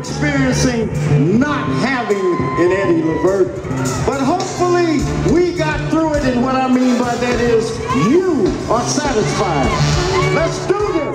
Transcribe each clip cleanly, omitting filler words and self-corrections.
experiencing not having an Eddie Levert. But hopefully we got through it, and what I mean by that is you are satisfied. Let's do this.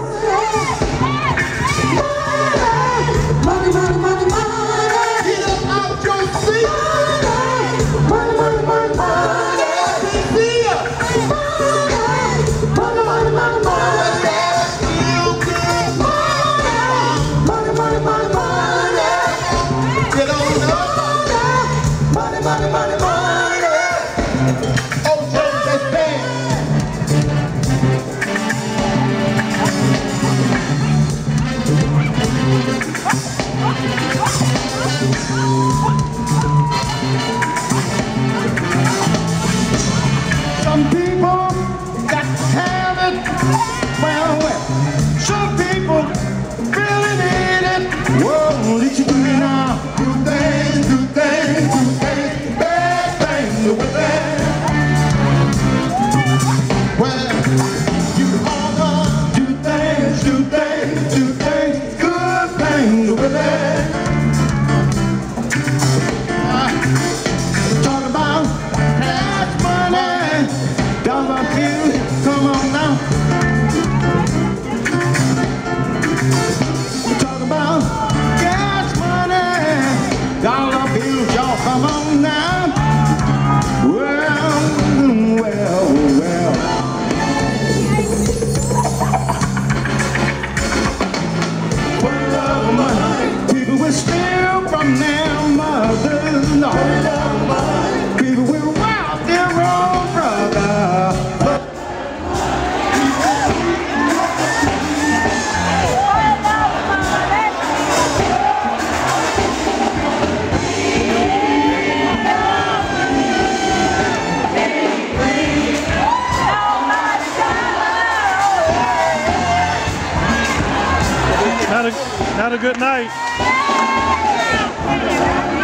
Some people got to have it, well, well. Some people really need it. Whoa, did you do it now? Do things, do things, do things, bad things, do things. Well, you all know, do things, do things, do things, good things, do things. Talk about cash money. Come on, you, come on now. Talk about cash money, dollar bills, y'all, come on now. Well, well, well. Well, people will steal from their mothers, no. People will rob their own brother. Not a good night.